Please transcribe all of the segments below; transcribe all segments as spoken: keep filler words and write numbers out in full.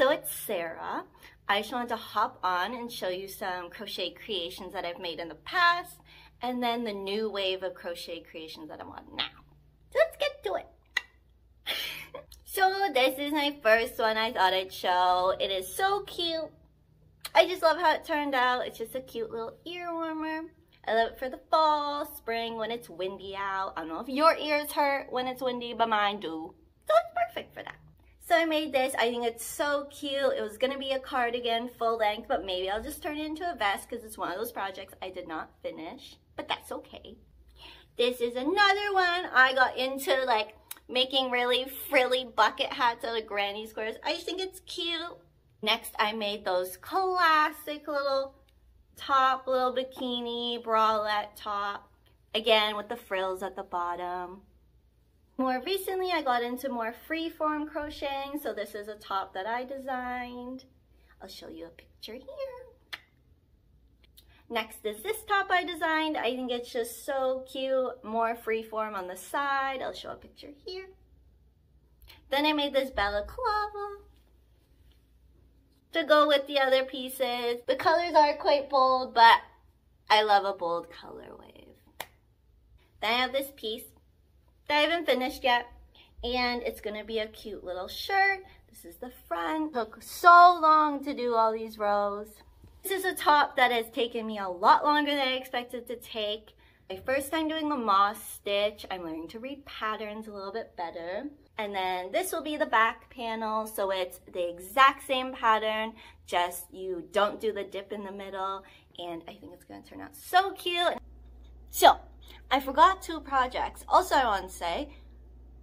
So it's Sarah. I just wanted to hop on and show you some crochet creations that I've made in the past, and then the new wave of crochet creations that I'm on now. So let's get to it. So this is my first one I thought I'd show. It is so cute. I just love how it turned out. It's just a cute little ear warmer. I love it for the fall, spring, when it's windy out. I don't know if your ears hurt when it's windy, but mine do. So it's perfect for that. So I made this. I think it's so cute. It was going to be a cardigan full length, but maybe I'll just turn it into a vest because it's one of those projects I did not finish, but that's okay. This is another one. I got into like making really frilly bucket hats out of granny squares. I just think it's cute. Next, I made those classic little top, little bikini, bralette top, again with the frills at the bottom. More recently, I got into more free-form crocheting, so this is a top that I designed. I'll show you a picture here. Next is this top I designed. I think it's just so cute, more free-form on the side. I'll show a picture here. Then I made this balaclava to go with the other pieces. The colors are quite bold, but I love a bold color wave. Then I have this piece that I haven't finished yet, and it's gonna be a cute little shirt. This is the front. It took so long to do all these rows. This is a top that has taken me a lot longer than I expected to take. My first time doing a moss stitch. I'm learning to read patterns a little bit better. And then this will be the back panel, so it's the exact same pattern, just you don't do the dip in the middle, and I think it's gonna turn out so cute. So I forgot two projects. Also, I want to say,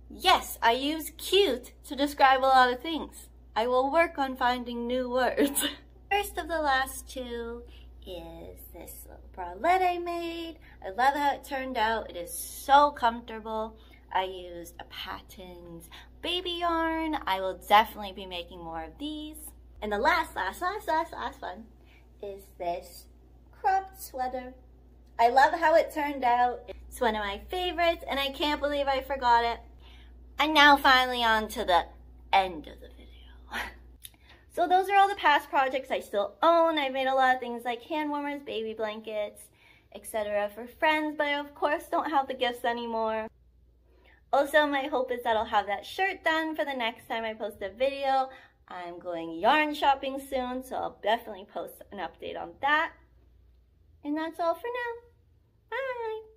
yes, I use cute to describe a lot of things. I will work on finding new words. First of the last two is this little bralette I made. I love how it turned out. It is so comfortable. I used a Patton's baby yarn. I will definitely be making more of these. And the last, last, last, last, last one is this cropped sweater. I love how it turned out. It's one of my favorites, and I can't believe I forgot it. And now finally on to the end of the video. So those are all the past projects I still own. I made a lot of things like hand warmers, baby blankets, et cetera for friends, but I of course don't have the gifts anymore. Also, my hope is that I'll have that shirt done for the next time I post a video. I'm going yarn shopping soon, so I'll definitely post an update on that. And that's all for now. Bye!